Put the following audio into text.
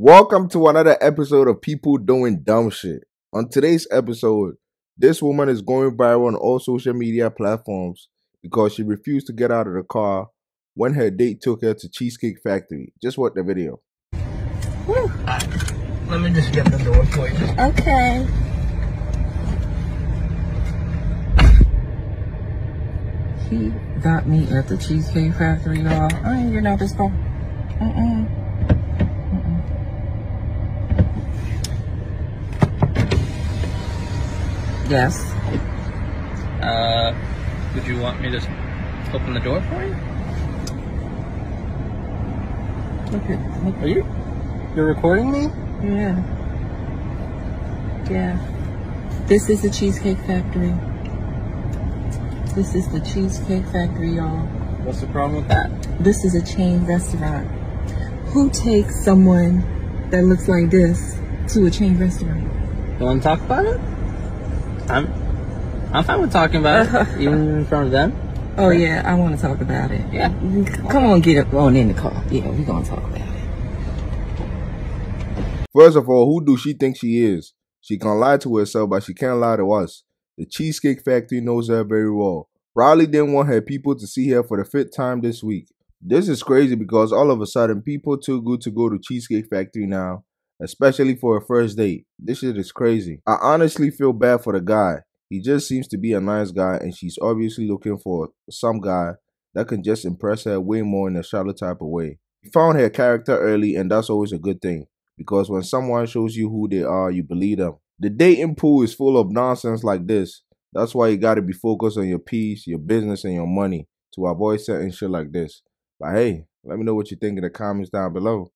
Welcome to another episode of People Doing Dumb Shit. On today's episode, this woman is going viral on all social media platforms because she refused to get out of the car when her date took her to Cheesecake Factory. Just watch the video. Woo. Let me just get the door for you. Okay. He got me at the Cheesecake Factory, y'all. I ain't getting out this car. Yes. Would you want me to open the door for you? Okay. Are you? You're recording me? Yeah. This is the Cheesecake Factory. This is the Cheesecake Factory, y'all. What's the problem with that? This is a chain restaurant. Who takes someone that looks like this to a chain restaurant? You want to talk about it? I'm fine with talking about it, even in front of them. Oh yeah, I want to talk about it. Yeah, come on, get up on in the car. Yeah, we're gonna talk about it. First of all, who do she think she is? She can lie to herself, but she can't lie to us. The Cheesecake Factory knows her very well. Riley didn't want her people to see her for the fifth time this week. This is crazy because all of a sudden, people too good to go to Cheesecake Factory now. Especially for a first date. This shit is crazy. I honestly feel bad for the guy. He just seems to be a nice guy, and she's obviously looking for some guy that can just impress her way more in a shallow type of way. He found her character early, and that's always a good thing, because when someone shows you who they are, you believe them. The dating pool is full of nonsense like this. That's why you gotta be focused on your peace, your business, and your money to avoid certain shit like this. But hey, let me know what you think in the comments down below.